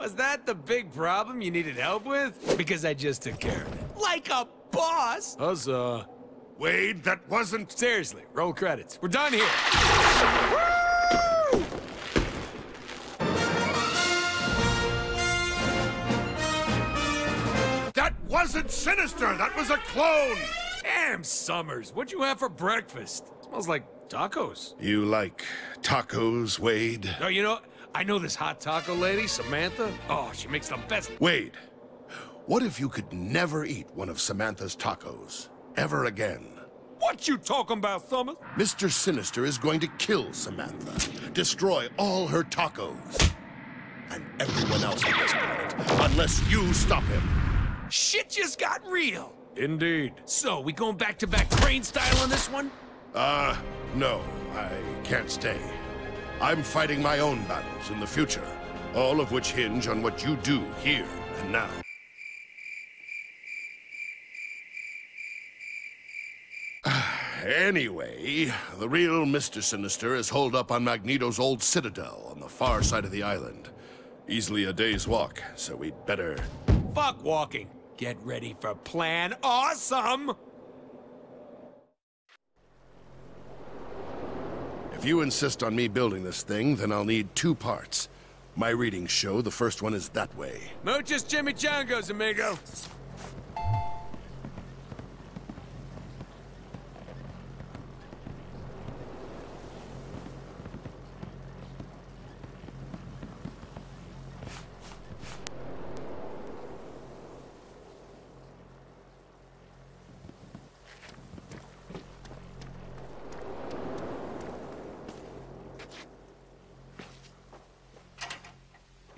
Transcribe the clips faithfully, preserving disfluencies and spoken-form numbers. Was that the big problem you needed help with? Because I just took care of it. Like a boss! Huzzah. Wade, that wasn't... Seriously, roll credits. We're done here. Woo! That wasn't Sinister! That was a clone! Damn, Summers. What'd you have for breakfast? Smells like tacos. You like tacos, Wade? No, you know... I know this hot taco lady, Samantha. Oh, she makes the best. Wade, what if you could never eat one of Samantha's tacos ever again? What you talking about, Thomas? Mister Sinister is going to kill Samantha, destroy all her tacos, and everyone else on this planet, unless you stop him. Shit just got real. Indeed. So, we going back-to-back crane style on this one? Uh, no, I can't stay. I'm fighting my own battles in the future, all of which hinge on what you do here and now. Anyway, the real Mister Sinister is holed up on Magneto's old citadel on the far side of the island. Easily a day's walk, so we'd better... Fuck walking. Get ready for Plan Awesome! If you insist on me building this thing, then I'll need two parts. My readings show the first one is that way. Muchas chimichangas, amigo.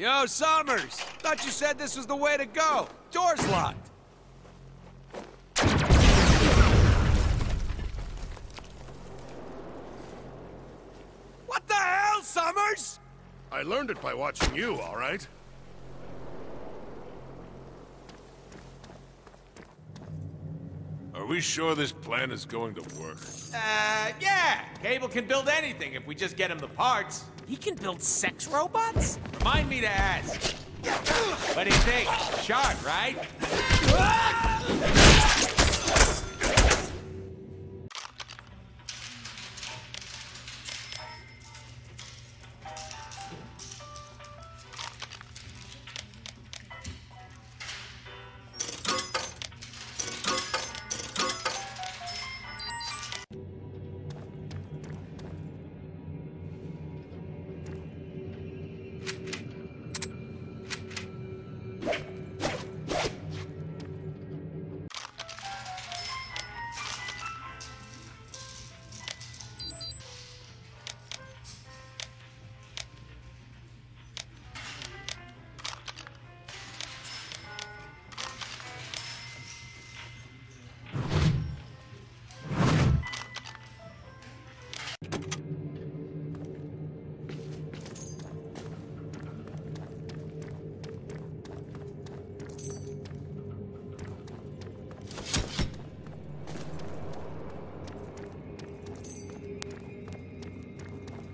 Yo, Summers! Thought you said this was the way to go. Door's locked. What the hell, Summers? I learned it by watching you, all right? Are we sure this plan is going to work? Uh, yeah! Cable can build anything if we just get him the parts. He can build sex robots? Remind me to ask. What do you think? Sharp, right?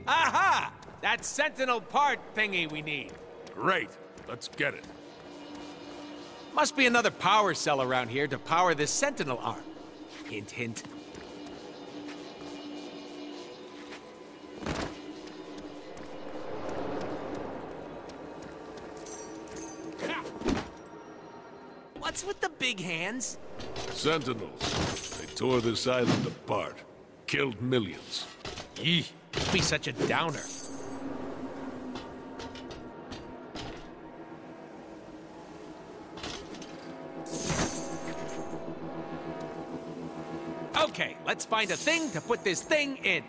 Aha! That Sentinel part thingy we need. Great. Let's get it. Must be another power cell around here to power this Sentinel arm. Hint, hint. What's with the big hands? Sentinels. They tore this island apart. Killed millions. Yee. Don't be such a downer. Okay, let's find a thing to put this thing in.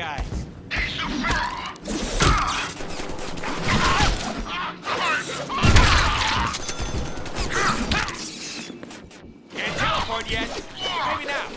guys. Can't teleport yet. Maybe now.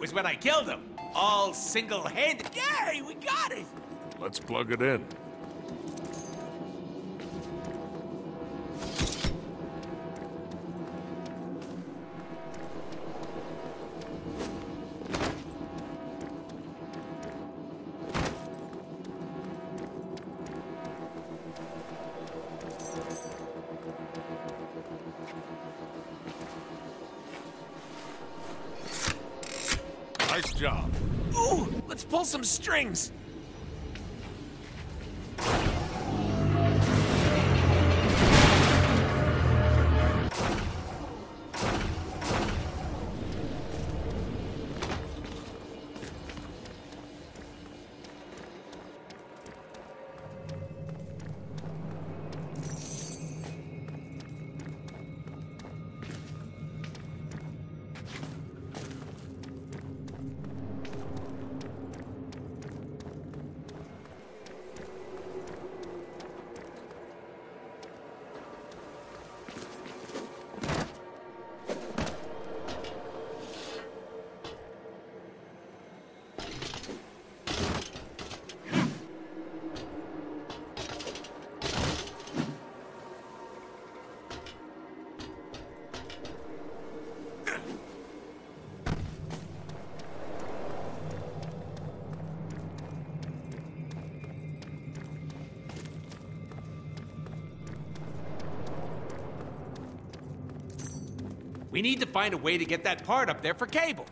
Was when I killed him. All single-handed. Gary, we got it! Let's plug it in. Job. Ooh, let's pull some strings. We need to find a way to get that part up there for Cable.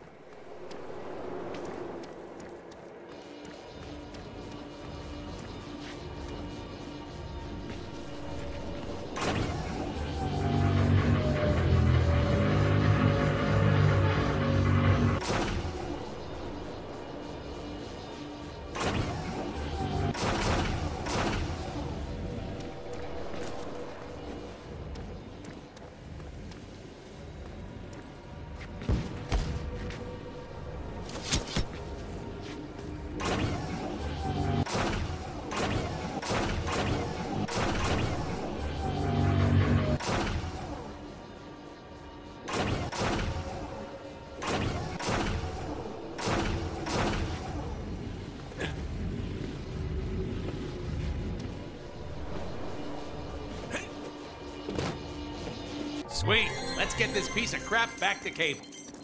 Sweet. Let's get this piece of crap back to Cable.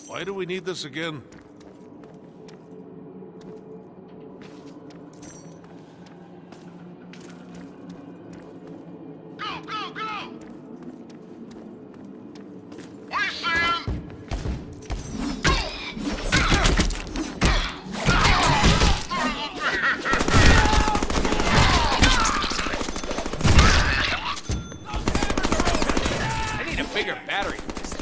Why do we need this again? Go, go, go! We see him! Bigger battery for this thing.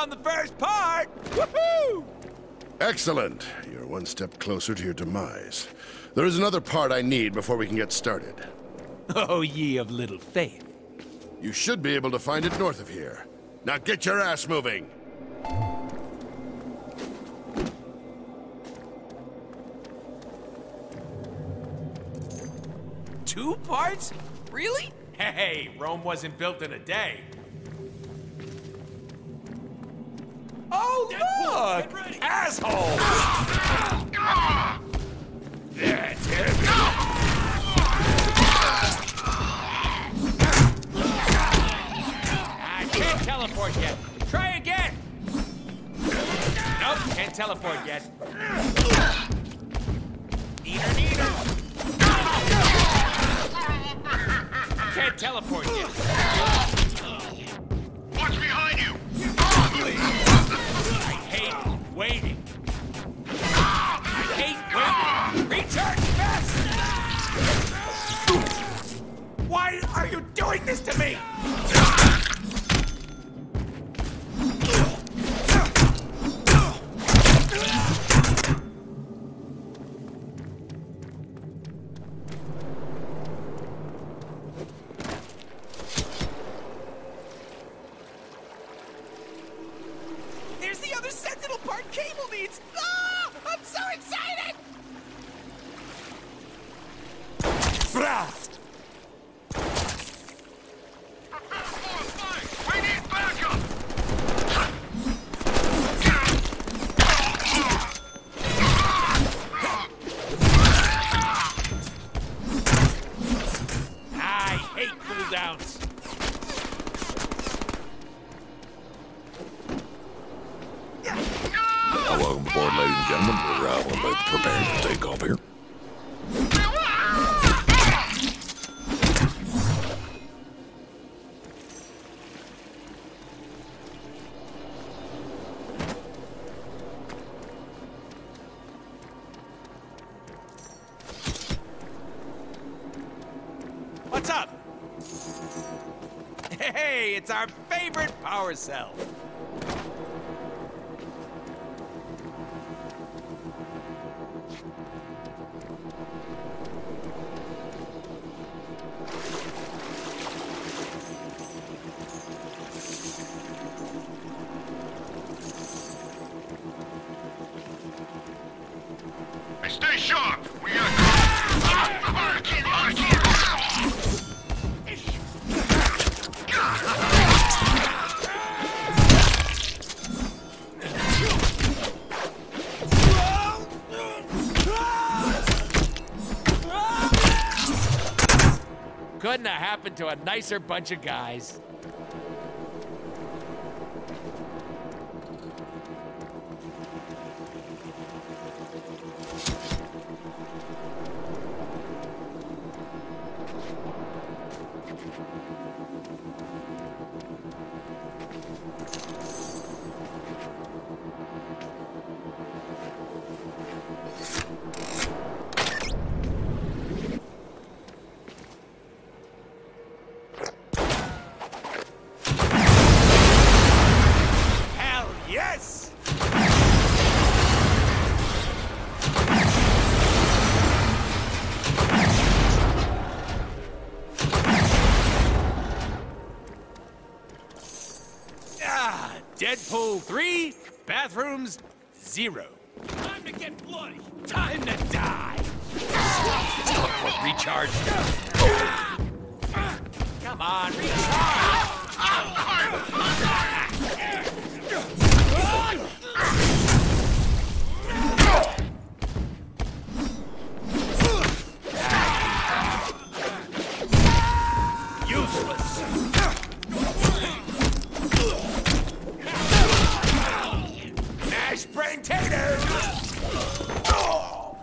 found the first part! Woohoo! Excellent. You're one step closer to your demise. There is another part I need before we can get started. Oh, ye of little faith. You should be able to find it north of here. Now get your ass moving! Two parts? Really? Hey, Rome wasn't built in a day. Oh, Deadpool, look! Asshole! Ah! Ah! That's it. Ah! Teleport yet. Try again. Nope, can't teleport yet. Neater, neater. Can't teleport yet. What's behind you? I hate waiting. I hate waiting. Recharge fast. Why are you doing this to me? It's our favorite power cell. Couldn't have happened to a nicer bunch of guys. Deadpool three, bathrooms zero. Time to get bloody. Time to die. Teleport recharge. Come on, recharge. Useless. Brain taters! Oh.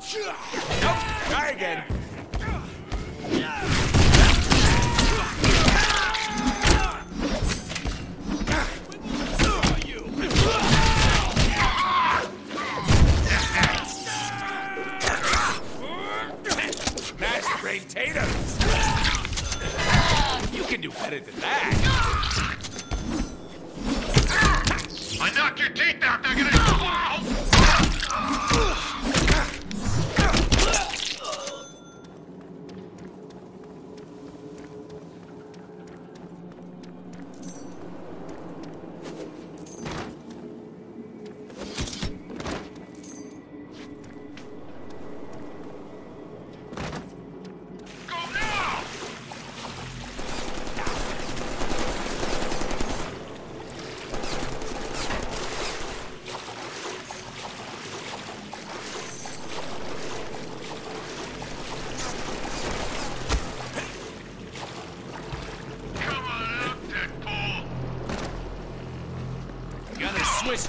Nope, try again. Mashed brain taters! You can do better than that. knock your teeth out, they're gonna...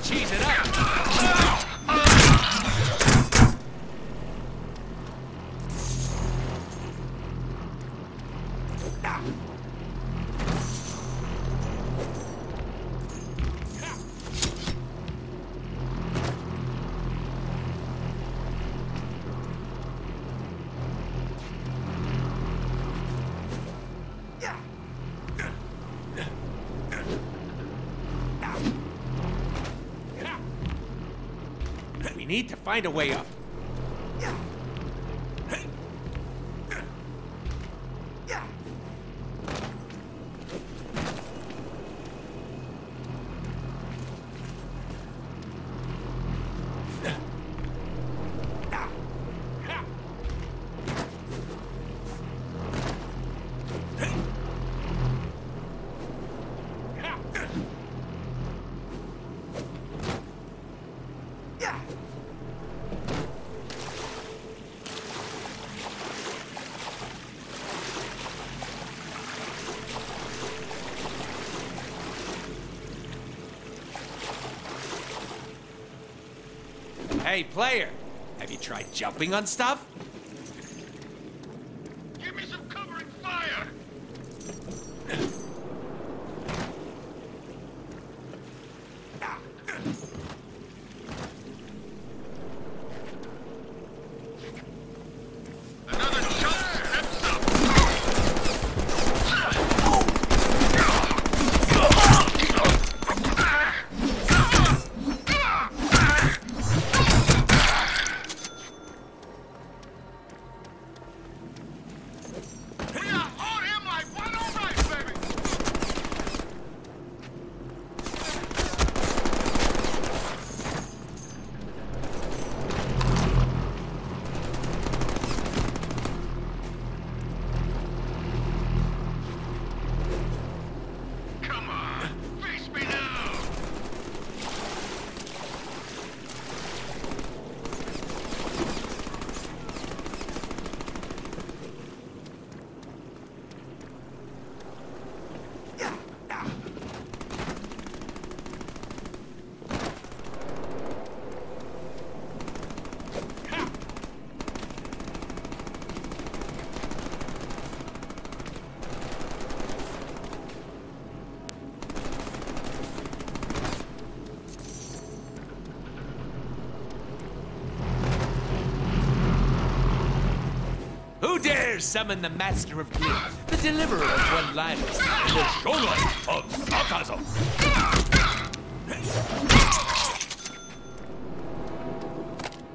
Cheese it up! We need to find a way up. Hey, player, have you tried jumping on stuff? Give me some covering fire! Another shot steps up! Who dares summon the Master of Glyph, the Deliverer of One Life, and the Shoulder of Sarcasm?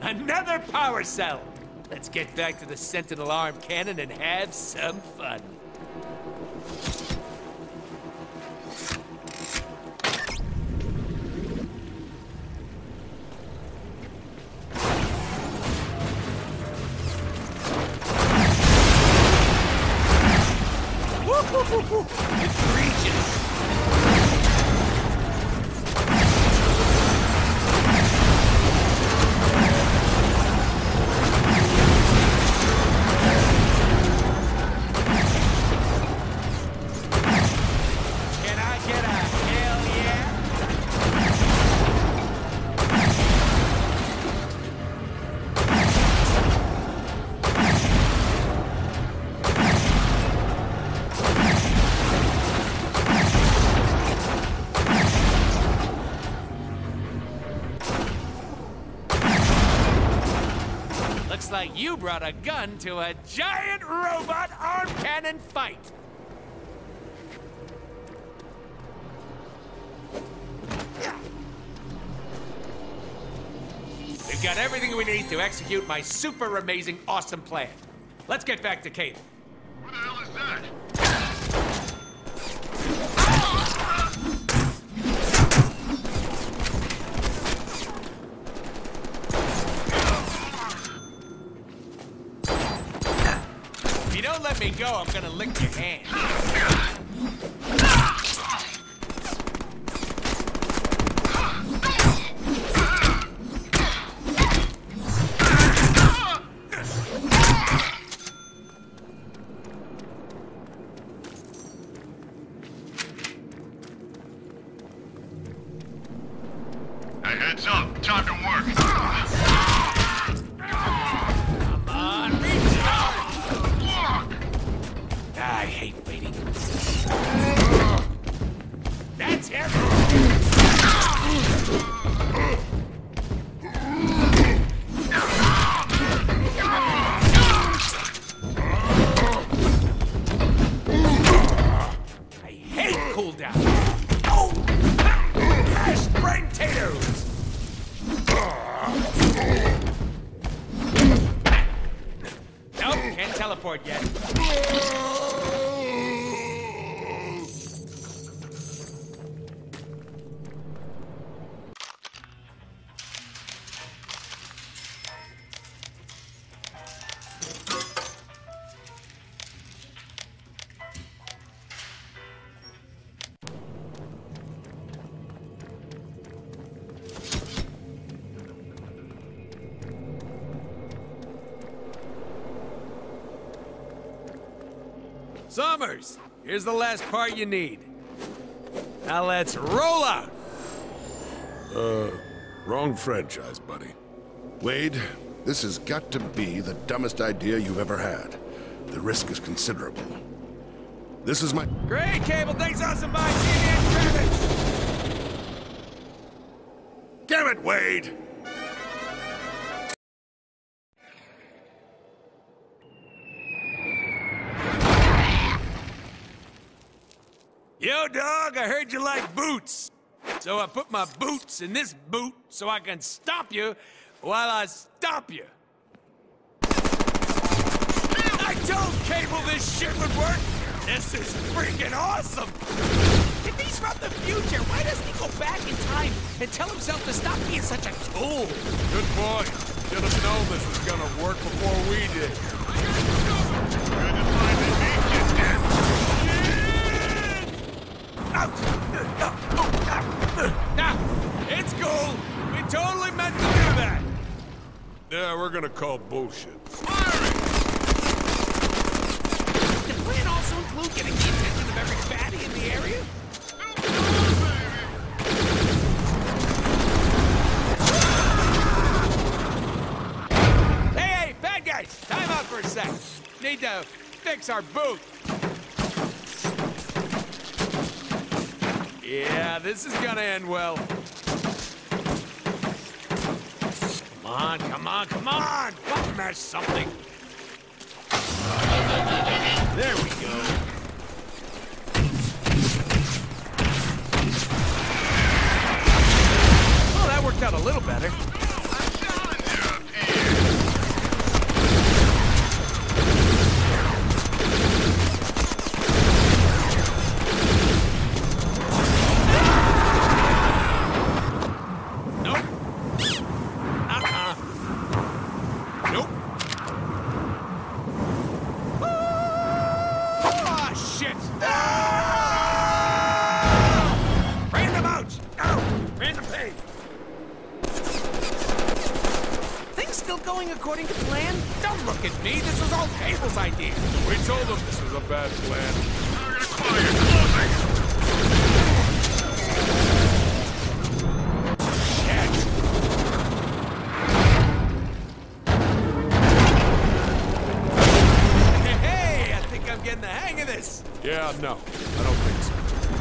Another power cell! Let's get back to the Sentinel arm cannon and have some fun. Looks like you brought a gun to a giant robot arm cannon fight! got everything we need to execute my super amazing, awesome plan. Let's get back to Cable. What the hell is that? If you don't let me go, I'm gonna lick your hand. Summers, here's the last part you need. Now let's roll out! Uh, wrong franchise, buddy. Wade, this has got to be the dumbest idea you've ever had. The risk is considerable. This is my... Great, Cable! Thanks, awesome, bye! T V and Travis! Damn it, Wade! Yo, dog, I heard you like boots. So I put my boots in this boot so I can stop you while I stop you. I told Cable this shit would work. This is freaking awesome. If he's from the future, why doesn't he go back in time and tell himself to stop being such a tool? Good point. Should have known this was gonna work before we did. Good to finally meet you, Dad. Nah, it's cool. We totally meant to do that. Yeah, we're gonna call bullshit. Firing! The plan also includes getting the attention of every fatty in the area? Hey, hey, bad guys! Time out for a sec. Need to fix our boot. Yeah, this is gonna end well. Come on, come on, come on! Fuck, mash something! There we go. Well, that worked out a little better. No, I don't think so. See?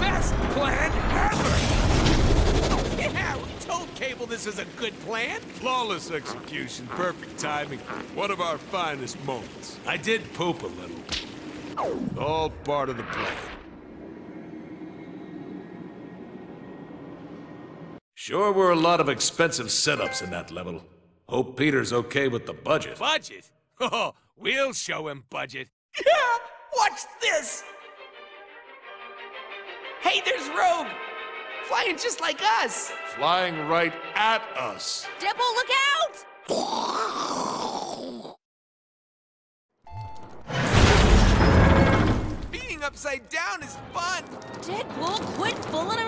Best plan ever! Oh, yeah, we told Cable this was a good plan. flawless execution, perfect timing, one of our finest moments. I did poop a little. All part of the plan. Sure were a lot of expensive setups in that level. Hope Peter's okay with the budget. Budget? Oh, we'll show him budget. Yeah! Watch this! Hey, there's Rogue! Flying just like us! Flying right at us! Deadpool, look out! Being upside down is fun! Deadpool, quit fooling around!